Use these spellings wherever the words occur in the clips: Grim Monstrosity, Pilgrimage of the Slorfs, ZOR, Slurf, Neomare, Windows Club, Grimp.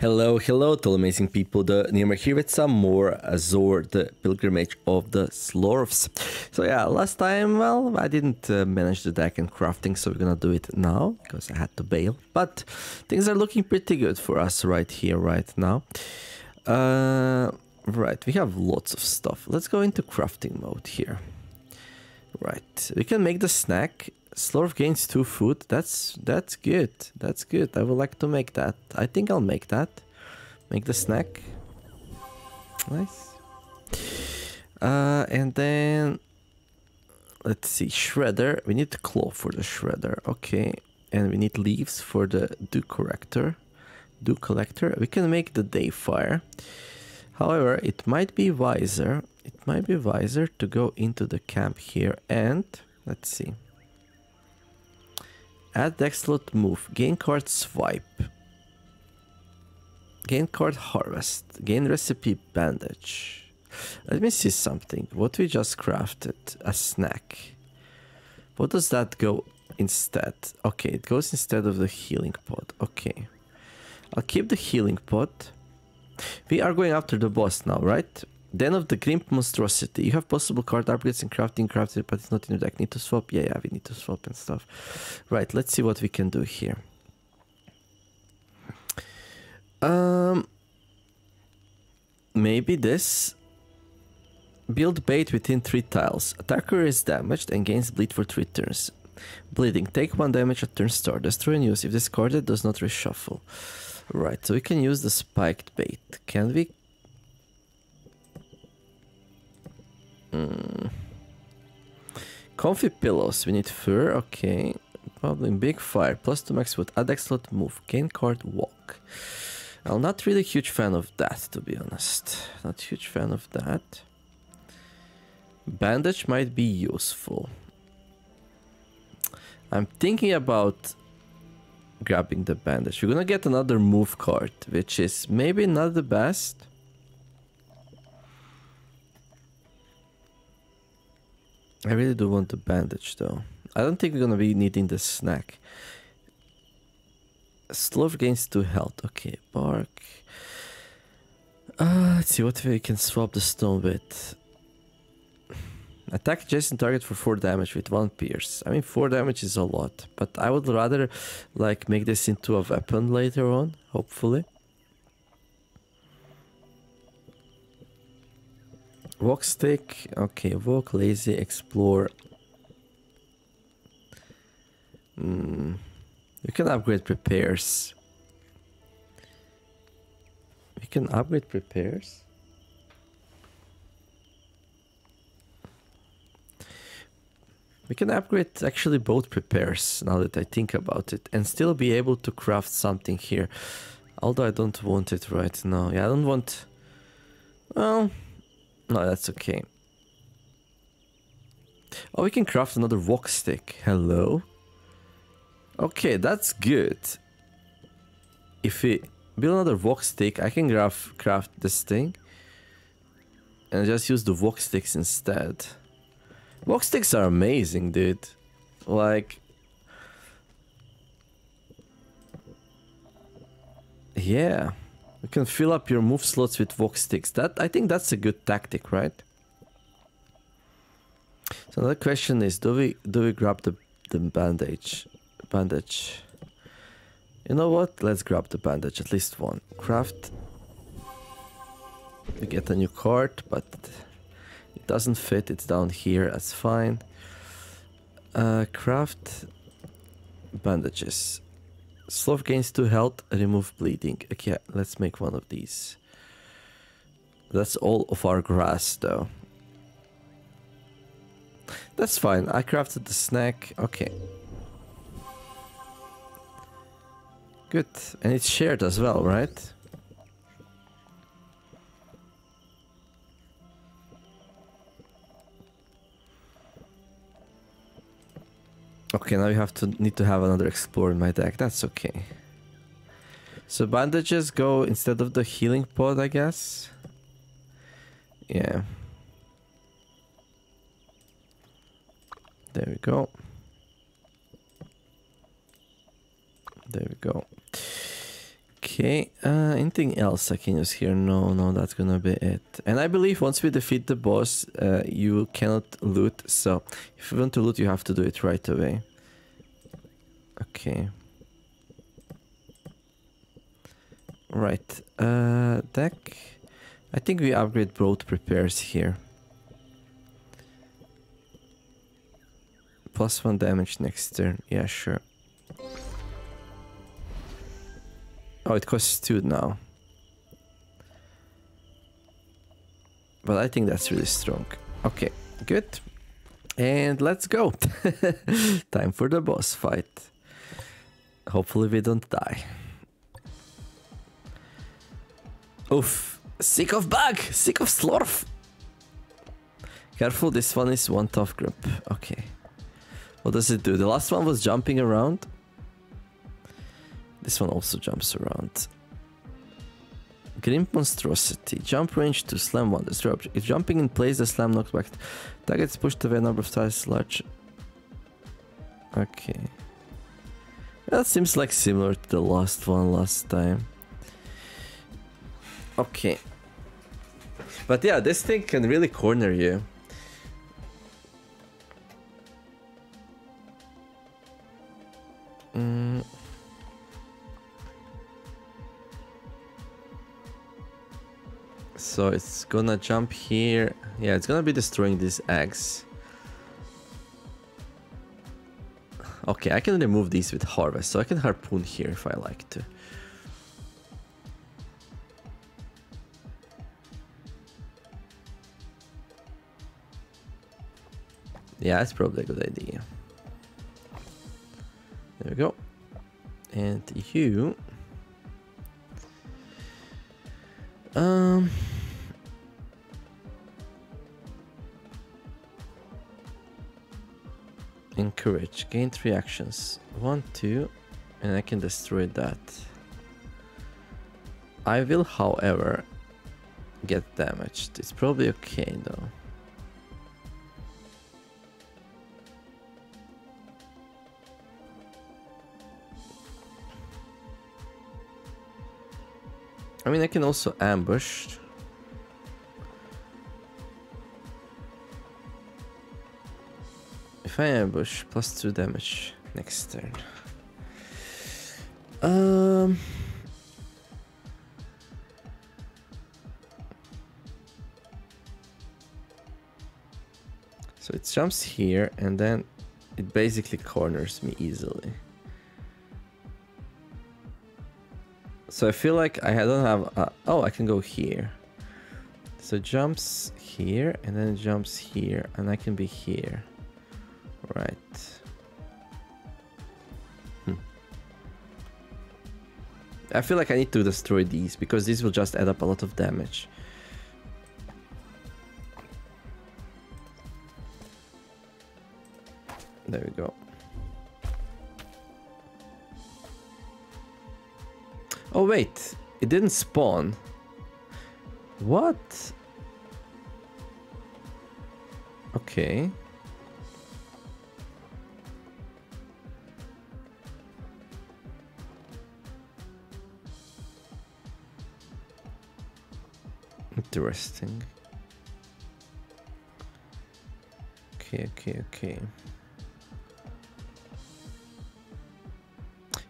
Hello, hello to all amazing people, the Neomare here with some more ZOR, the Pilgrimage of the Slorfs. So yeah, last time, well, I didn't manage the deck and crafting, so we're gonna do it now, because I had to bail. But things are looking pretty good for us right here, right now. Right, we have lots of stuff. Let's go into crafting mode here. Right, we can make the snack. Slurf gains 2 food. That's good. That's good. I would like to make that. I think I'll make that. Make the snack. Nice. And then let's see. Shredder. We need claw for the shredder. Okay. And we need leaves for the dew collector. We can make the day fire. However, it might be wiser. To go into the camp here and let's see. Add deck slot move, gain card swipe, gain card harvest, gain recipe bandage. Let me see something, what we just crafted, a snack. What does that go instead? Okay, it goes instead of the healing pot, okay. I'll keep the healing pot. We are going after the boss now, right? Den of the Grim Monstrosity. You have possible card upgrades and crafted, but it's not in your deck. Need to swap? Yeah, we need to swap and stuff. Right, let's see what we can do here. Maybe this. Build bait within 3 tiles. Attacker is damaged and gains bleed for 3 turns. Bleeding. Take 1 damage at turn start. Destroy and use. If discarded, does not reshuffle. Right, so we can use the spiked bait. Can we? Comfy pillows, we need fur, okay. Probably big fire, plus 2 max wood, add excellent move, gain card walk. I'm not really a huge fan of that, to be honest. Not huge fan of that. Bandage might be useful. I'm thinking about grabbing the bandage. We're gonna get another move card, which is maybe not the best. I really do want the bandage though. I don't think we're gonna be needing the snack. Slurf gains 2 health. Okay, bark. Let's see what we can swap the stone with. Attack adjacent target for 4 damage with 1 pierce. I mean, 4 damage is a lot, but I would rather like make this into a weapon later on, hopefully. Walk stick, okay, walk, lazy, explore. We can upgrade prepares. We can upgrade actually both prepares, now that I think about it, and still be able to craft something here. Although I don't want it right now. Yeah, I don't want... Well... No, that's okay. Oh, we can craft another walk stick. Hello. Okay, that's good. If we build another walk stick, I can craft this thing. And just use the walk sticks instead. Walk sticks are amazing, dude. Like... Yeah. You can fill up your move slots with walk sticks. That, I think that's a good tactic, right? So another question is, do we grab the bandage? You know what? Let's grab the bandage, at least 1. Craft. We get a new card, but it doesn't fit. It's down here. That's fine. Craft bandages. Slurf gains 2 health, remove bleeding. Okay, let's make 1 of these. That's all of our grass, though. That's fine, I crafted the snack. Okay. Good, and it's shared as well, right? Okay, now we have to need to have another explore in my deck. That's okay. So bandages go instead of the healing pod, I guess. Yeah. There we go. Okay, anything else I can use here? No, that's gonna be it. And I believe once we defeat the boss, you cannot loot, so if you want to loot, you have to do it right away. Okay. Right, deck. I think we upgrade both prepares here. +1 damage next turn, yeah, sure. Oh, it costs 2 now. But I think that's really strong. Okay, good. And let's go. Time for the boss fight. Hopefully we don't die. Oof. Sick of bug! Sick of Slurf! Careful, this one is one tough grip. Okay. What does it do? The last one was jumping around. This one also jumps around. Grim Monstrosity. Jump range to slam one. Destroy object. If jumping in place, the slam knocked back. Targets pushed away a number of times large. Okay. That seems like similar to the last one last time. Okay. But yeah, this thing can really corner you. So it's gonna jump here. Yeah, it's gonna be destroying these eggs. Okay, I can remove these with harvest, so I can harpoon here if I like to. Yeah, that's probably a good idea. There we go. And you... encourage. Gain 3 actions. 1, 2, and I can destroy that. I will, however, get damaged. It's probably okay though. I mean, I can also ambush. If I ambush, +2 damage next turn. So it jumps here, and then it basically corners me easily. So I feel like I don't have... oh, I can go here. So it jumps here, and then it jumps here, and I can be here. Right. I feel like I need to destroy these, because these will just add up a lot of damage. There we go. Oh wait, it didn't spawn. What? Okay. Interesting. Okay.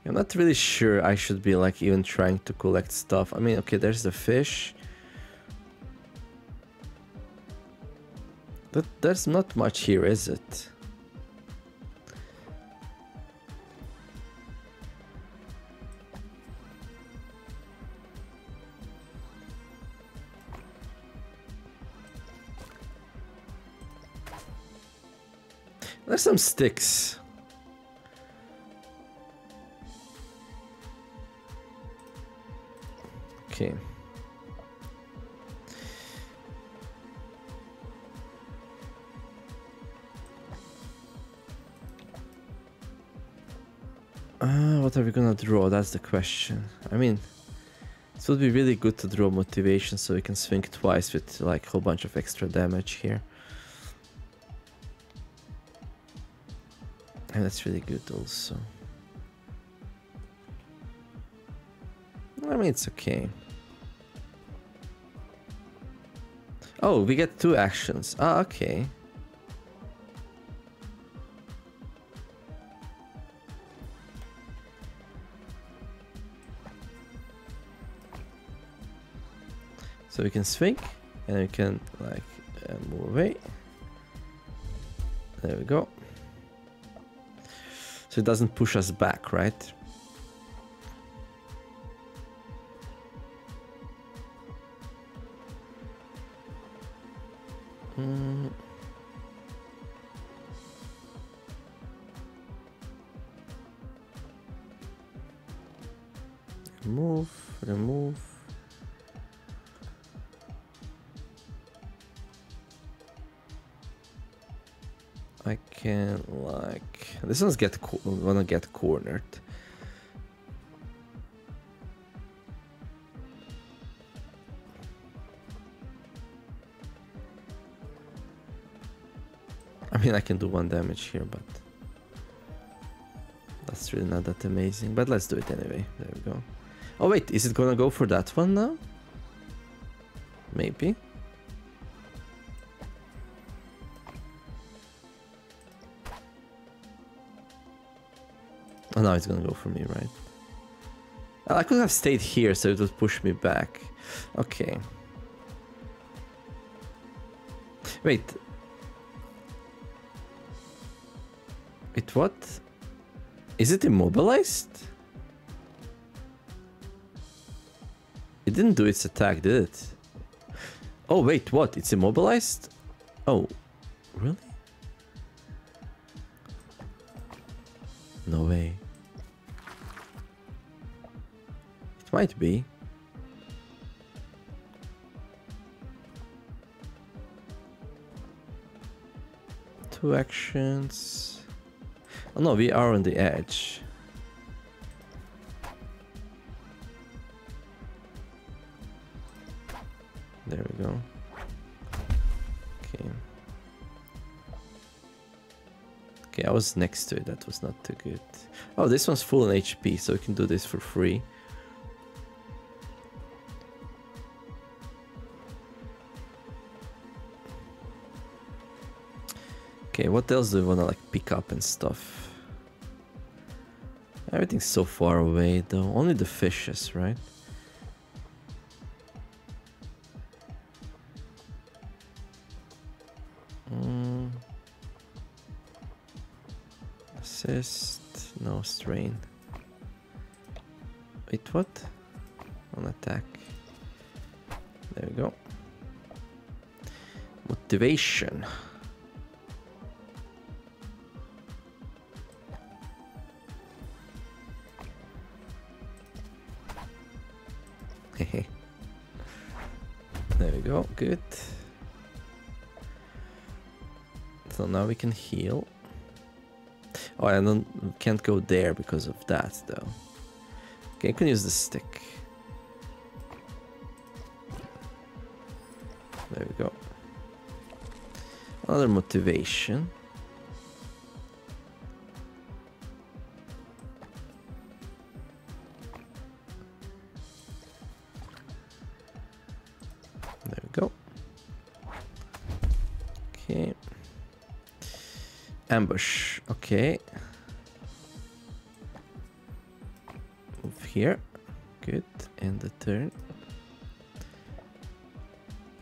I'm not really sure I should be like even trying to collect stuff. I mean, okay, there's the fish. But there's not much here, is it? There's some sticks. Okay. What are we gonna draw? That's the question. I mean, it would be really good to draw motivation so we can swing twice with like a whole bunch of extra damage here. And that's really good also. I mean, it's okay. Oh, we get 2 actions. Ah, okay. So we can swing, and we can like move away. There we go. So it doesn't push us back, right? Move, remove. I can like this one's wanna get cornered. I mean, I can do 1 damage here, but that's really not that amazing. But let's do it anyway. There we go. Oh wait, is it gonna go for that one now? Maybe. Oh, now it's gonna go for me, right? I could have stayed here, so it would push me back. Okay. Wait. Wait, what? Is it immobilized? It didn't do its attack, did it? Oh, wait, what? It's immobilized? Oh, really? No way. It might be. Two actions. Oh no, we are on the edge. There we go. Okay. Okay, I was next to it. That was not too good. Oh, this one's full on HP, so we can do this for free. Okay, what else do we want to like pick up and stuff? Everything's so far away though. Only the fishes, right? Assist, no strain. Wait, what? On attack. There we go. Motivation. Hehe. There we go. Good. So now we can heal. Oh, I can't go there because of that though. Okay, I can use the stick. There we go. Another motivation. There we go. Okay. Ambush. Okay. Move here. Good. End the turn.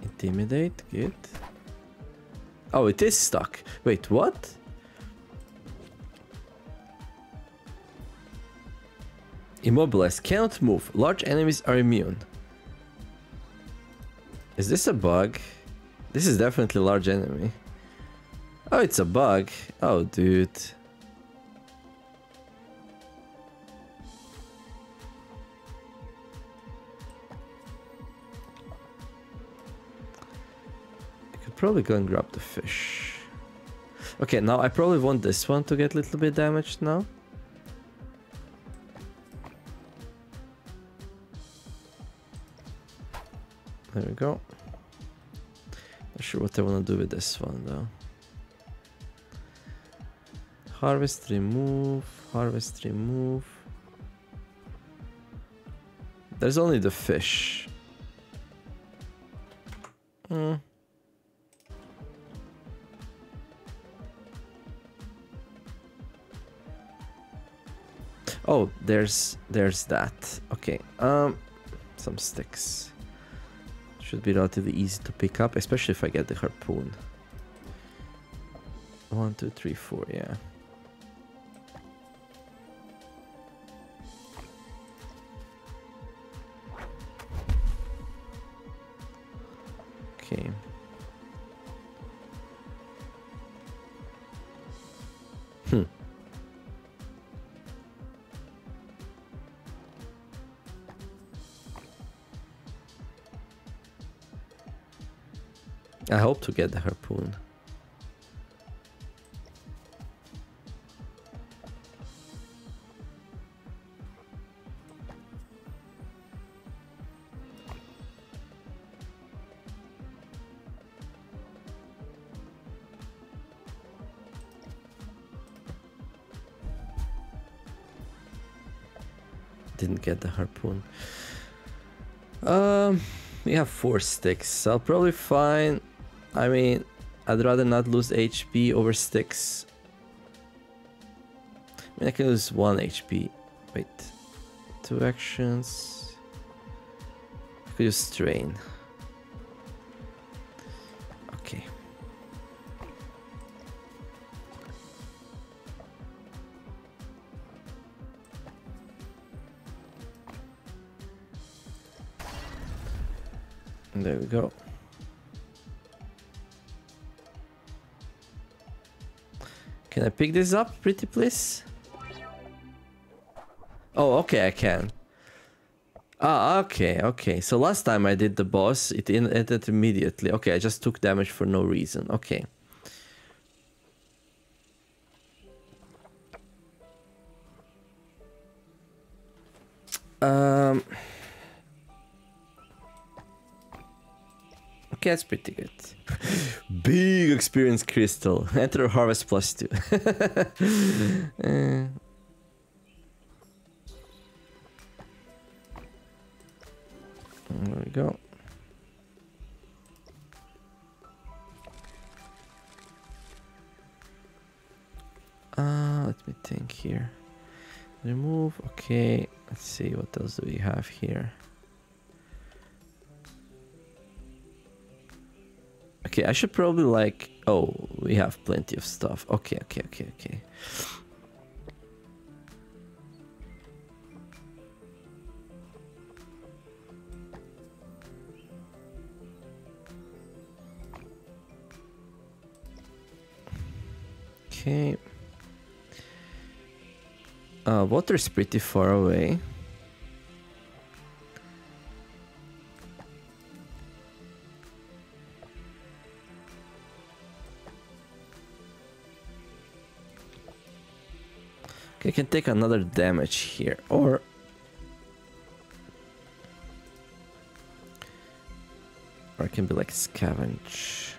Intimidate. Good. Oh, it is stuck. Wait, what? Immobilized. Cannot move. Large enemies are immune. Is this a bug? This is definitely a large enemy. Oh, it's a bug. Oh, dude. I could probably go and grab the fish. Okay, now I probably want this one to get a little bit damaged now. There we go. Not sure what I want to do with this one, though. Harvest, remove, There's only the fish. Oh, there's that. Okay, some sticks. Should be relatively easy to pick up, especially if I get the harpoon. 1, 2, 3, 4, yeah. Okay. I hope to get the harpoon. Didn't get the harpoon. We have 4 sticks, so I'll probably find... I mean, I'd rather not lose HP over sticks. I mean, I can lose 1 HP. Wait, 2 actions. I could use strain. Okay. And there we go. Can I pick this up, pretty please? Oh, okay, I can. Ah, okay, okay. So last time I did the boss, it ended immediately. Okay, I just took damage for no reason. Okay. Okay, that's pretty good. Big experience crystal. Enter harvest +2. There we go. Let me think here. Remove. Okay, let's see what else do we have here. Okay, I should probably like... Oh, we have plenty of stuff. Okay, okay, okay, okay. Okay. Water's pretty far away. I can take another damage here, or I can be like scavenge.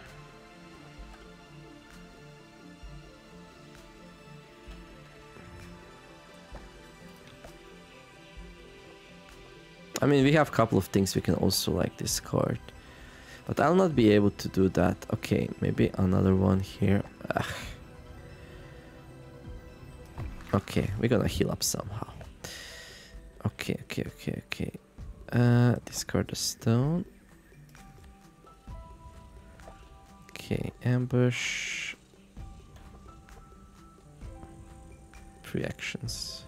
I mean, we have a couple of things we can also like discard, but I'll not be able to do that. Okay, maybe another one here. Ugh. Okay, we're gonna heal up somehow. Okay, okay, okay, okay. Discard a stone. Okay, ambush. 3 actions.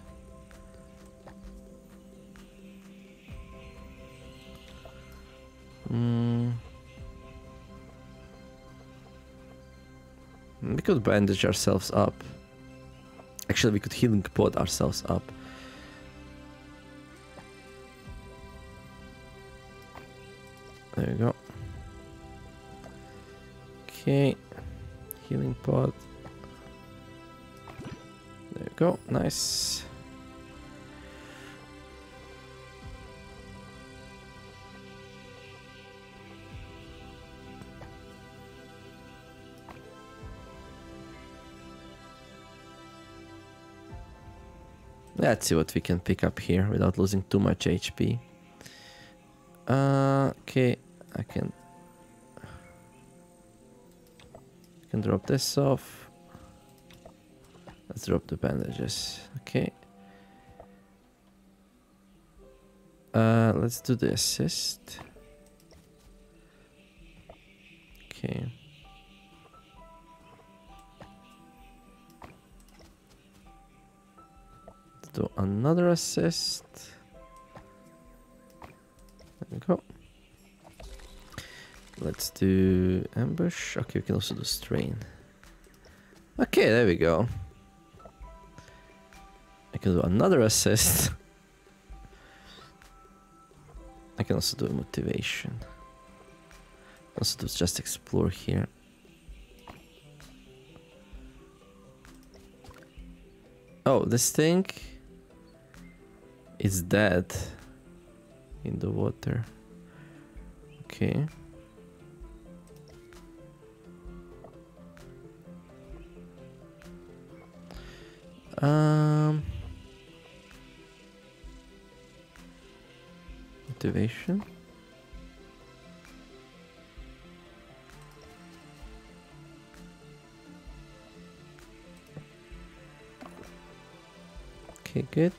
We could bandage ourselves up. Actually, we could healing pod ourselves up. There we go. Okay. Healing pod. There we go. Nice. Let's see what we can pick up here without losing too much HP. Okay, I can drop this off. Let's drop the bandages. Okay. Let's do the assist. Okay. Let's do another assist. There we go. Let's do ambush. Okay, we can also do strain. Okay, there we go. I can do another assist. I can also do motivation. Also do just explore here. Oh, this thing is dead in the water. Okay. Motivation. Okay, good.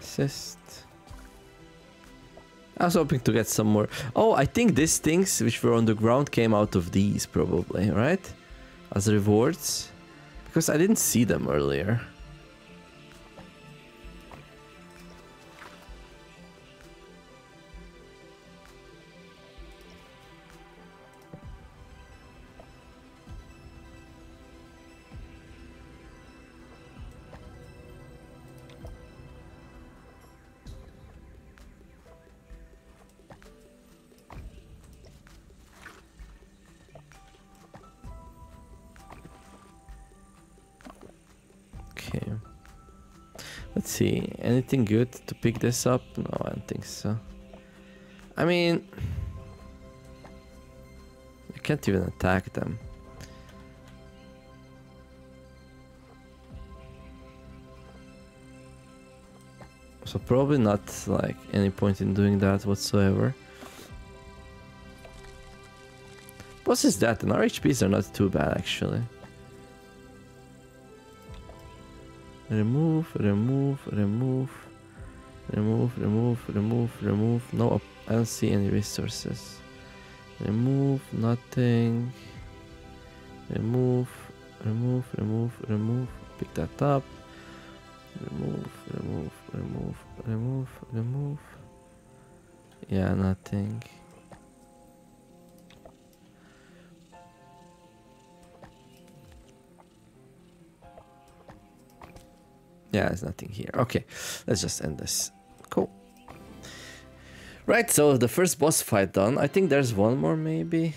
Assist. I was hoping to get some more. Oh, I think these things which were on the ground came out of these probably, right? As rewards, because I didn't see them earlier. Let's see, anything good to pick this up? No, I don't think so. I mean, I can't even attack them. So probably not like any point in doing that whatsoever. What is that? And our HPs are not too bad actually. Remove. No, I don't see any resources. Remove, nothing. Remove. Pick that up. Remove. Yeah, nothing. Yeah, there's nothing here. Okay, let's just end this. Cool. Right, so the first boss fight done. I think there's one more maybe.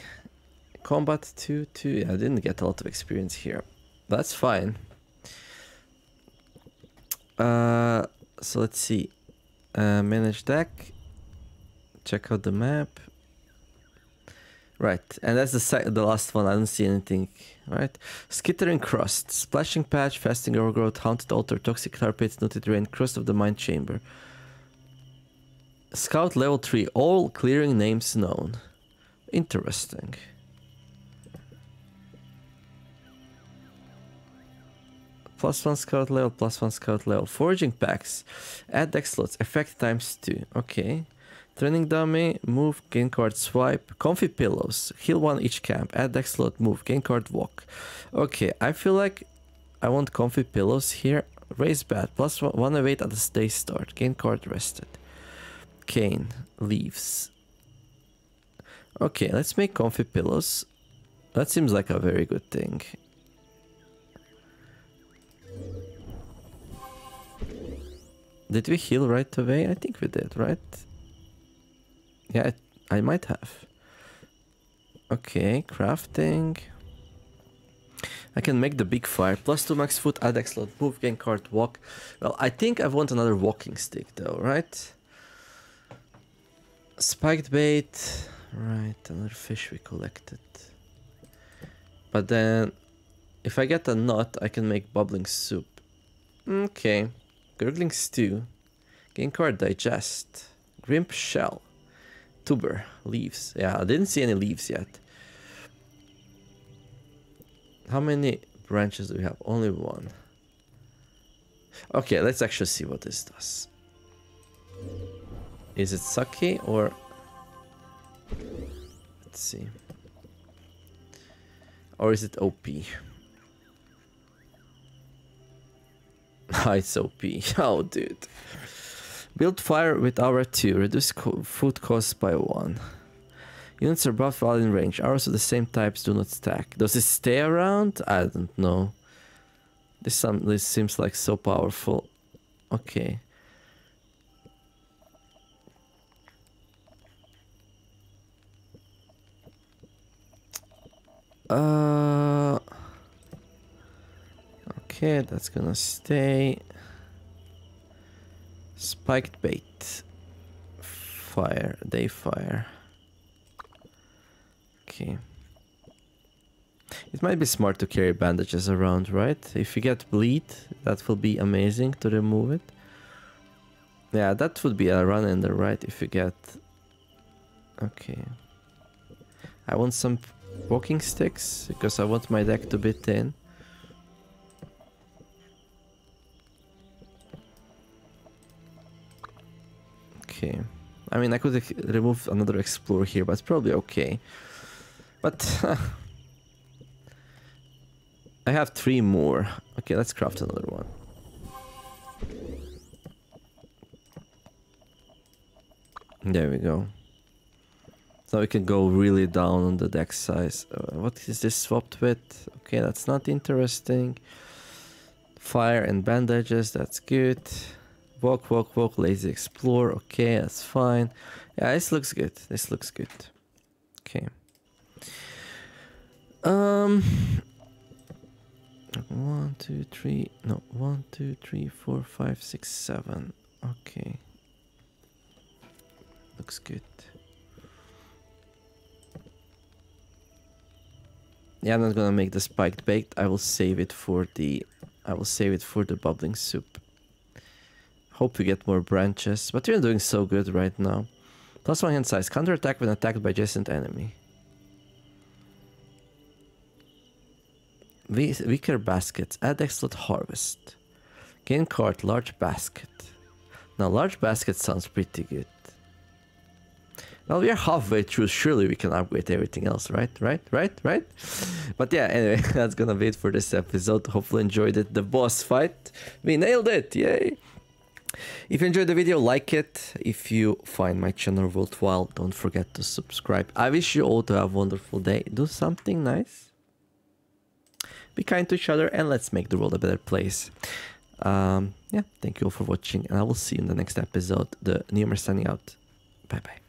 Combat 2-2. Yeah, I didn't get a lot of experience here. That's fine. So let's see. Manage deck. Check out the map. Right, and that's the last one. I don't see anything, right? Skittering crust, splashing patch, fasting overgrowth, haunted altar, toxic tar pits, noted drain, crust of the mine chamber. Scout level 3, all clearing names known. Interesting. +1 scout level, +1 scout level. Foraging packs, add deck slots, effect ×2. Okay. Training dummy, move, gain card, swipe, comfy pillows, heal 1 each camp, add deck slot, move, gain card, walk. Okay, I feel like I want comfy pillows here. Raise bat, +1 await at the day start, gain card rested. Cane, leaves. Okay, let's make comfy pillows. That seems like a very good thing. Did we heal right away? I think we did, right? Yeah, I might have. Okay, crafting. I can make the big fire. +2 max foot, add deck slot, move, gain card, walk. Well, I think I want another walking stick though, right? Spiked bait. Right, another fish we collected. But then, if I get a nut, I can make bubbling soup. Okay, gurgling stew. Gengar Digest. Grimp Shell. Tuber. Leaves. Yeah, I didn't see any leaves yet. How many branches do we have? Only one. Okay, let's actually see what this does. Is it Sucky or... Let's see. Or is it OP? It's OP. Oh, dude. Build fire with aura 2. Reduce food cost by 1. Units are buffed while in range. Auras of the same types do not stack. Does it stay around? I don't know. This seems like so powerful. Okay. Okay, that's gonna stay. Spiked bait. Fire. They fire. Okay. It might be smart to carry bandages around, right? If you get bleed, that will be amazing to remove it. Yeah, that would be a run-ender, right? If you get... Okay. I want some walking sticks, because I want my deck to be thin. Okay. I mean, I could remove another explorer here, but it's probably okay. But... I have 3 more. Okay, let's craft another one. There we go. So we can go really down on the deck size. What is this swapped with? Okay, that's not interesting. Fire and bandages, that's good. Walk, walk, walk, lazy explore. Okay, that's fine. Yeah, this looks good. This looks good. Okay. One, two, three. No, 1, 2, 3, 4, 5, 6, 7. Okay. Looks good. Yeah, I'm not gonna make the spiked bait. I will save it for the. I will save it for the bubbling soup. Hope we get more branches, but you're doing so good right now. Plus 1 hand size. Counterattack when attacked by adjacent enemy. Weaker baskets. Add X slot harvest. Gain card, large basket. Now large basket sounds pretty good. Well, we are halfway through. Surely we can upgrade everything else, right? Right? But yeah, anyway, that's gonna be it for this episode. Hopefully enjoyed it. The boss fight. We nailed it. Yay! If you enjoyed the video, like it. If you find my channel worthwhile, don't forget to subscribe. I wish you all to have a wonderful day. Do something nice. Be kind to each other, and let's make the world a better place. Yeah, thank you all for watching, and I will see you in the next episode. The Neomare signing out. Bye-bye.